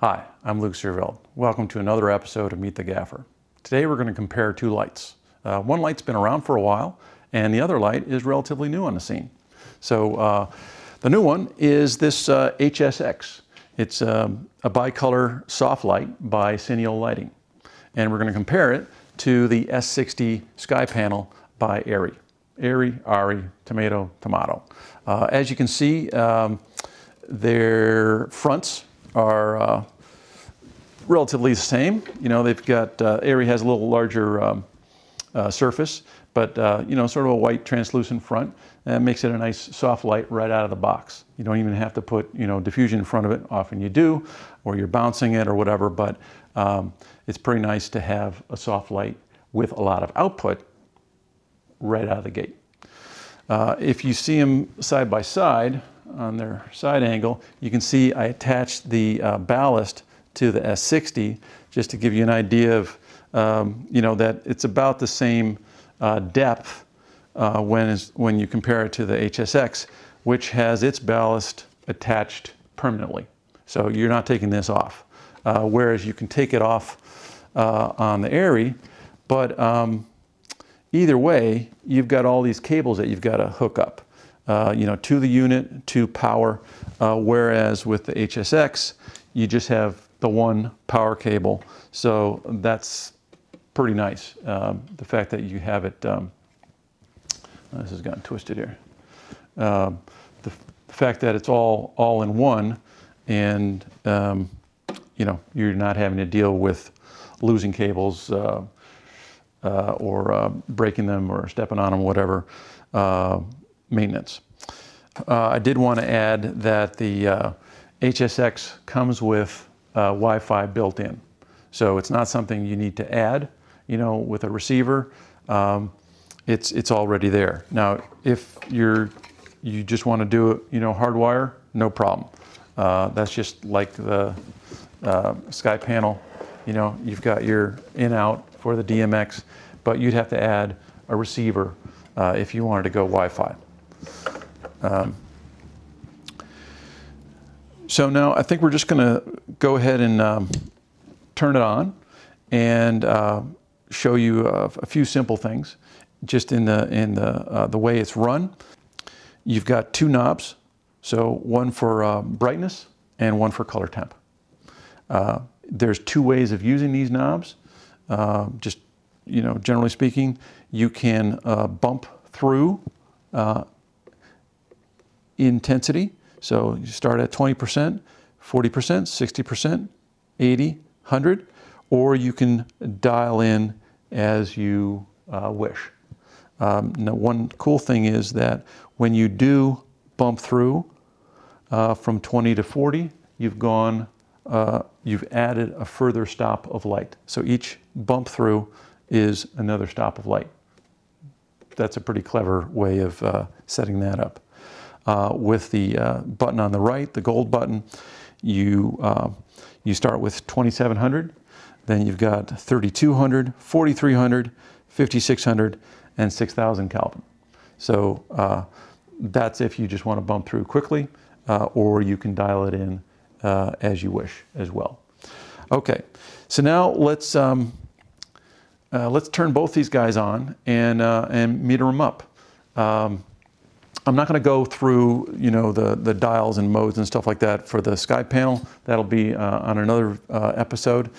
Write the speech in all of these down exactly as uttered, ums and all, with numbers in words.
Hi, I'm Luke Sierveld. Welcome to another episode of Meet the Gaffer. Today we're going to compare two lights. Uh, one light's been around for a while, and the other light is relatively new on the scene. So uh, the new one is this uh, H S X. It's um, a bi-color soft light by Cineo Lighting. And we're going to compare it to the S sixty Sky Panel by Aerie. Aerie, Arri, tomato, tomato. Uh, as you can see, um, their fronts are uh, relatively the same. You know, they've got, uh, Aerie has a little larger um, uh, surface, but uh, you know, sort of a white translucent front, and it makes it a nice soft light right out of the box. You don't even have to put, you know, diffusion in front of it. Often you do, or you're bouncing it or whatever, but um, it's pretty nice to have a soft light with a lot of output right out of the gate. Uh, if you see them side by side, on their side angle, you can see I attached the uh, ballast to the S sixty just to give you an idea of, um, you know, that it's about the same uh, depth uh, when, is, when you compare it to the H S X, which has its ballast attached permanently. So you're not taking this off, uh, whereas you can take it off uh, on the Aerie, but um, either way, you've got all these cables that you've got to hook up. Uh, you know, to the unit, to power, uh, whereas with the H S X, you just have the one power cable. So that's pretty nice. Um, the fact that you have it, um, this has gotten twisted here. Um, the, the fact that it's all, all in one, and, um, you know, you're not having to deal with losing cables uh, uh, or uh, breaking them or stepping on them, whatever. Uh, maintenance. Uh, I did want to add that the uh, H S X comes with uh, Wi-Fi built in. So it's not something you need to add, you know, with a receiver. Um, it's, it's already there. Now, if you're, you just want to do it, you know, hardwire, no problem. Uh, that's just like the uh, Sky Panel, you know, you've got your in-out for the D M X, but you'd have to add a receiver uh, if you wanted to go Wi-Fi. Um, so now I think we're just going to go ahead and um, turn it on and uh, show you uh, a few simple things just in the in the uh, the way it's run. You've got two knobs, so one for uh, brightness and one for color temp. Uh, there's two ways of using these knobs. Uh, just you know, generally speaking, you can uh, bump through Uh, intensity. So you start at twenty percent, forty percent, sixty percent, eighty, one hundred, or you can dial in as you uh, wish. Um, now one cool thing is that when you do bump through uh, from twenty to forty, you've gone, uh, you've added a further stop of light. So each bump through is another stop of light. That's a pretty clever way of uh, setting that up. Uh, with the uh, button on the right, the gold button, you, uh, you start with twenty-seven hundred, then you've got thirty-two hundred, forty-three hundred, fifty-six hundred, and six thousand Kelvin. So uh, that's if you just want to bump through quickly, uh, or you can dial it in uh, as you wish as well. Okay, so now let's, um, uh, let's turn both these guys on and, uh, and meter them up. Um, I'm not going to go through, you know, the, the dials and modes and stuff like that for the Sky Panel. That'll be uh, on another uh, episode.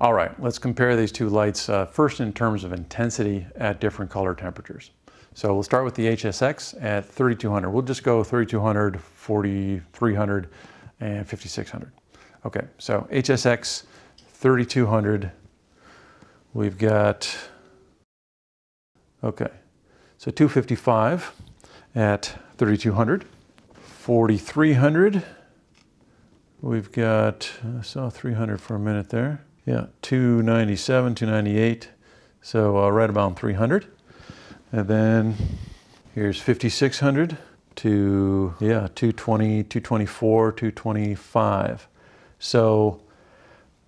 All right, let's compare these two lights uh, first in terms of intensity at different color temperatures. So we'll start with the H S X at thirty-two hundred. We'll just go thirty-two hundred, forty-three hundred, and fifty-six hundred. Okay, so H S X thirty-two hundred. We've got, okay, so two fifty-five. At thirty-two hundred, forty-three hundred, we've got, I saw three hundred for a minute there. Yeah, two ninety-seven, two ninety-eight, so uh, right about three hundred. And then here's fifty-six hundred to, yeah, two twenty, two twenty-four, two twenty-five. So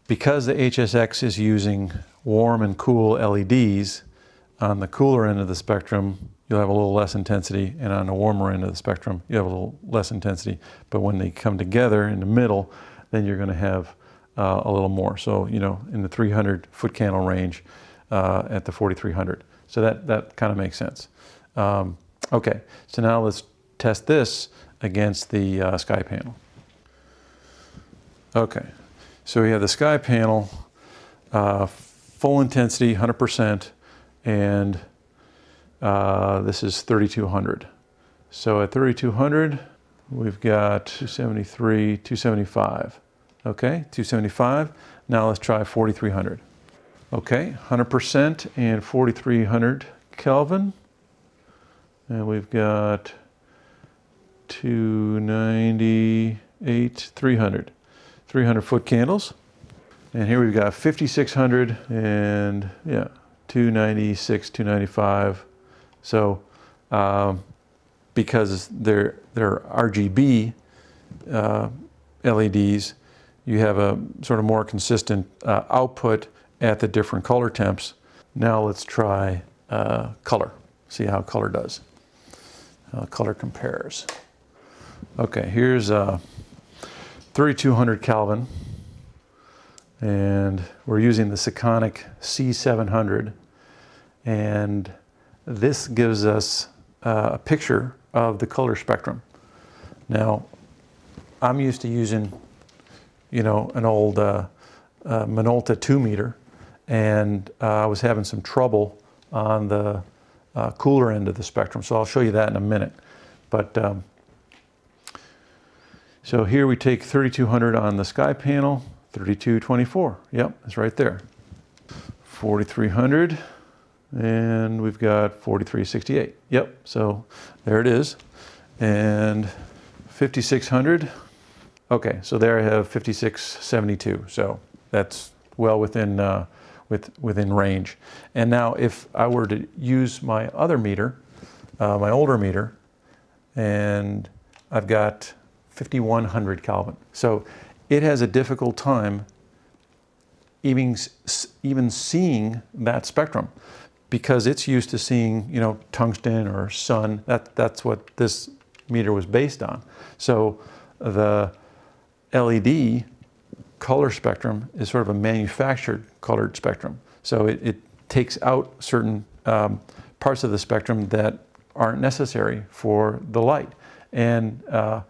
because the H S X is using warm and cool L E Ds, on the cooler end of the spectrum, you'll have a little less intensity, and on the warmer end of the spectrum, you have a little less intensity. But when they come together in the middle, then you're going to have uh, a little more. So, you know, in the three hundred foot candle range uh, at the forty-three hundred. So that, that kind of makes sense. Um, okay, so now let's test this against the uh, Sky Panel. Okay, so we have the Sky Panel, uh, full intensity, one hundred percent, and uh, this is thirty-two hundred. So at thirty-two hundred, we've got two seventy-three, two seventy-five. Okay, two seventy-five. Now let's try forty-three hundred. Okay, one hundred percent and forty-three hundred Kelvin. And we've got two ninety-eight, three hundred. three hundred foot candles. And here we've got fifty-six hundred and yeah, two ninety-six, two ninety-five. So, um, because they're, they're R G B uh, L E Ds, you have a sort of more consistent uh, output at the different color temps. Now let's try uh, color, see how color does, how color compares. Okay, here's uh, thirty-two hundred Kelvin, and we're using the Sekonic C seven hundred, and this gives us uh, a picture of the color spectrum. Now, I'm used to using, you know, an old uh, uh, Minolta two meter, and uh, I was having some trouble on the uh, cooler end of the spectrum. So I'll show you that in a minute. But um, so here we take thirty-two hundred on the Sky Panel, thirty-two twenty-four. Yep, it's right there. forty-three hundred. And we've got forty-three sixty-eight. Yep, so there it is. And fifty-six hundred. Okay, so there I have fifty-six seventy-two. So that's well within uh, with within range. And now if I were to use my other meter, uh, my older meter, and I've got fifty-one hundred Kelvin. So it has a difficult time even even seeing that spectrum, because it's used to seeing, you know, tungsten or sun. That, that's what this meter was based on. So the L E D color spectrum is sort of a manufactured colored spectrum. So it, it takes out certain um, parts of the spectrum that aren't necessary for the light. And uh,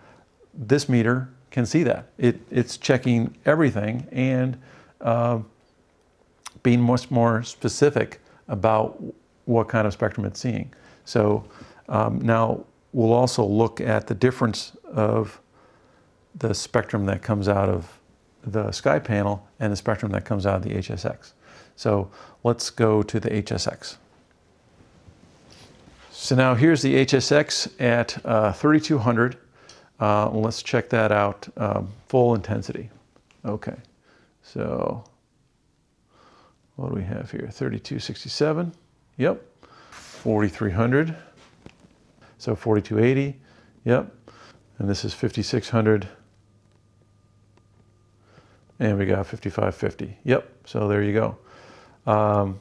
this meter can see that. It, it's checking everything and uh, being much more specific about what kind of spectrum it's seeing. So um, now we'll also look at the difference of the spectrum that comes out of the Sky Panel and the spectrum that comes out of the H S X. So let's go to the H S X. So now here's the H S X at uh, thirty-two hundred. Uh, let's check that out, um, full intensity. Okay, so what do we have here? thirty-two sixty-seven, yep, forty-three hundred, so forty-two eighty, yep, and this is fifty-six hundred, and we got fifty-five fifty, yep, so there you go. Um,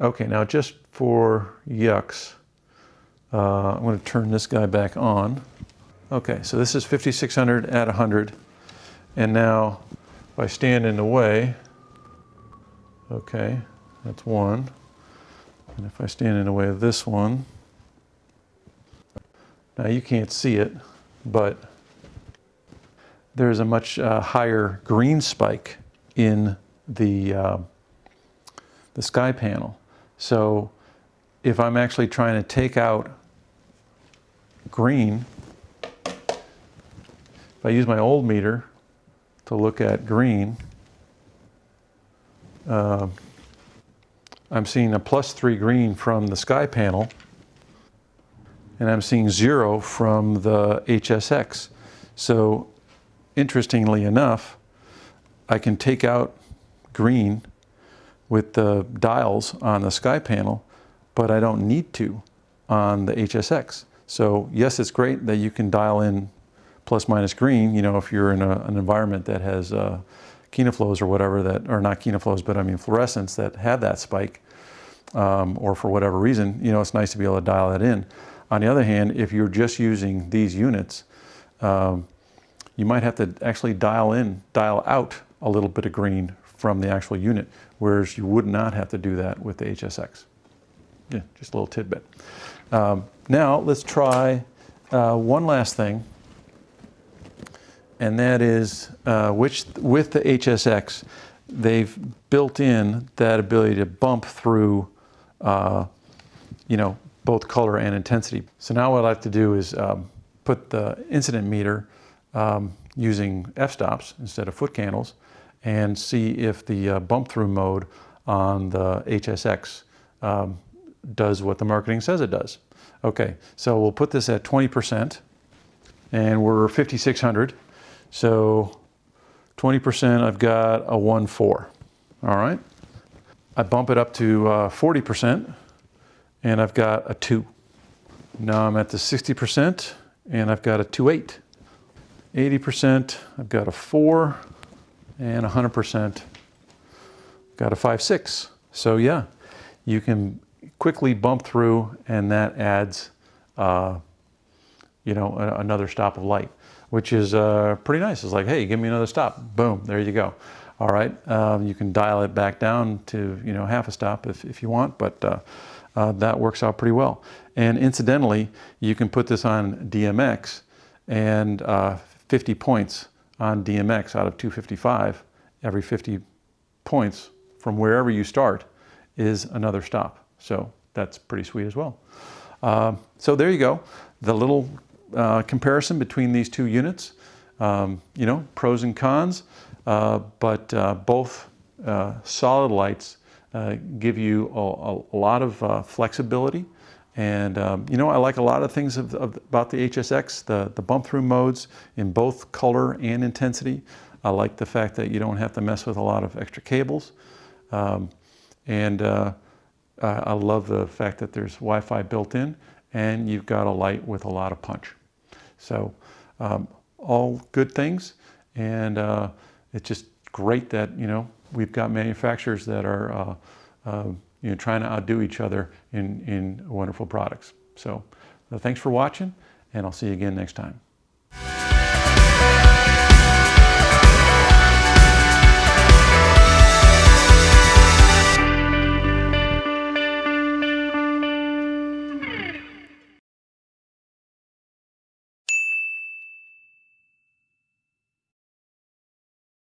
okay, now just for yucks, uh, I'm going to turn this guy back on. Okay, so this is fifty-six hundred at one hundred, and now if I stand in the way, okay, that's one, and if I stand in the way of this one, now you can't see it, but there's a much uh, higher green spike in the, uh, the Sky Panel. So if I'm actually trying to take out green, if I use my old meter to look at green, uh, I'm seeing a plus three green from the Sky Panel, and I'm seeing zero from the H S X. So interestingly enough, I can take out green with the dials on the Sky Panel, but I don't need to on the H S X. So yes, it's great that you can dial in plus minus green, you know, if you're in a, an environment that has uh, kinoflows or whatever that, or not kinoflows, but I mean fluorescents that have that spike, um, or for whatever reason, you know, it's nice to be able to dial that in. On the other hand, if you're just using these units, um, you might have to actually dial in, dial out a little bit of green from the actual unit, whereas you would not have to do that with the H S X. Yeah, just a little tidbit. Um, now let's try uh, one last thing, and that is uh, which with the H S X, they've built in that ability to bump through, uh, you know, both color and intensity. So now what I'd like to do is um, put the incident meter um, using f-stops instead of foot candles and see if the uh, bump through mode on the H S X um, does what the marketing says it does. Okay, so we'll put this at twenty percent and we're fifty-six hundred. So twenty percent, I've got a one point four, all right? I bump it up to uh, forty percent and I've got a two. Now I'm at the sixty percent and I've got a two point eight. eighty percent, I've got a four, and one hundred percent, got a five point six. So yeah, you can quickly bump through and that adds, uh, you know, a, another stop of light, which is uh, pretty nice. It's like, hey, give me another stop. Boom, there you go. All right, um, you can dial it back down to, you know, half a stop if, if you want, but uh, uh, that works out pretty well. And incidentally, you can put this on D M X and uh, fifty points on D M X out of two fifty-five, every fifty points from wherever you start is another stop. So that's pretty sweet as well. Uh, so there you go. The little uh, comparison between these two units, um, you know, pros and cons, uh, but uh, both uh, solid lights uh, give you a, a lot of uh, flexibility. And, um, you know, I like a lot of things of, of, about the H S X, the, the bump through modes in both color and intensity. I like the fact that you don't have to mess with a lot of extra cables. Um, and uh, I love the fact that there's Wi-Fi built in and you've got a light with a lot of punch. So um, all good things. And uh, it's just great that, you know, we've got manufacturers that are uh, uh, you know, trying to outdo each other in, in wonderful products. So uh, thanks for watching, and I'll see you again next time.